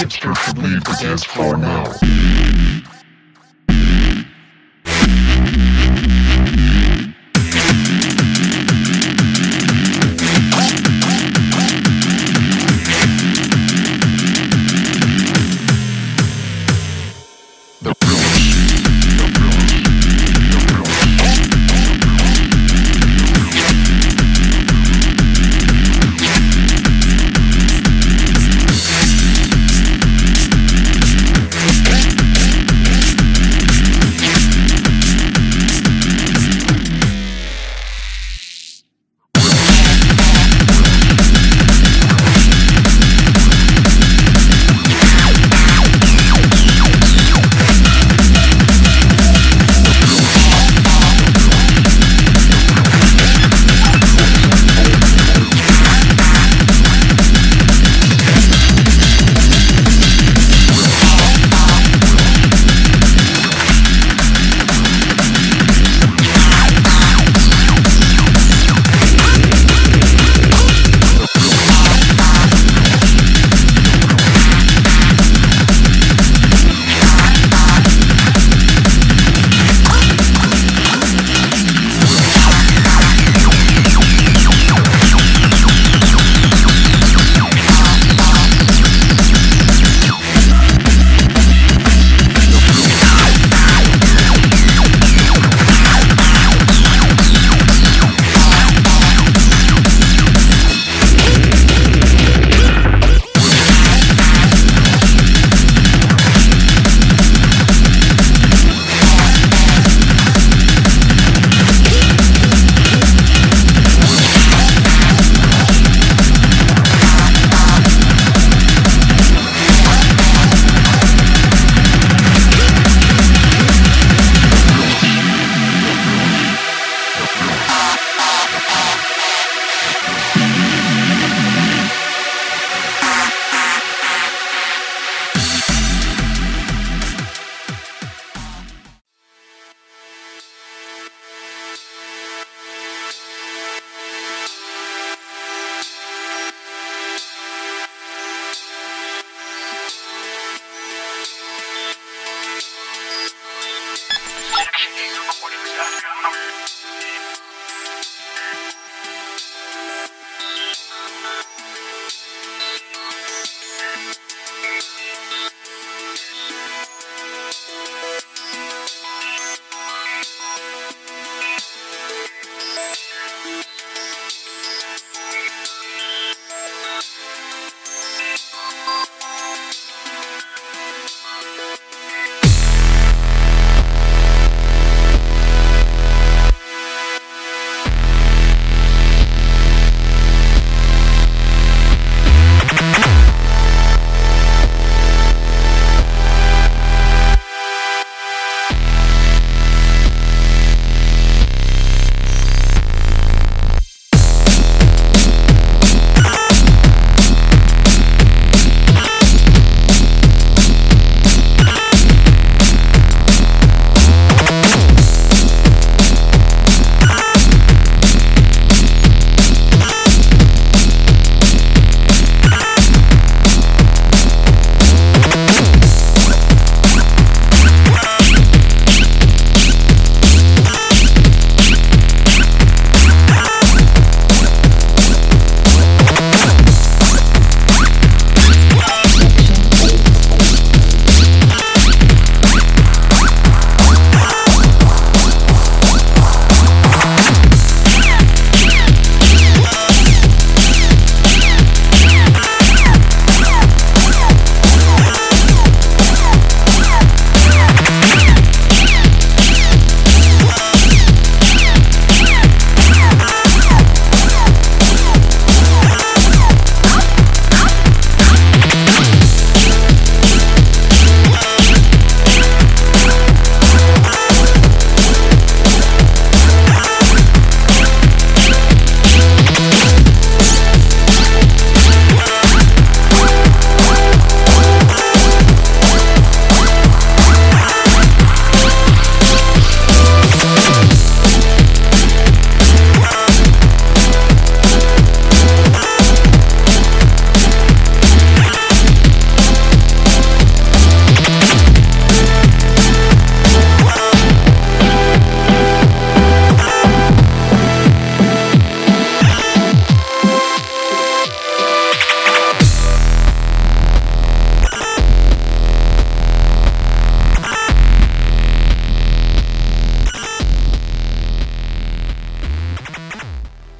Hipsters should leave the dance floor now.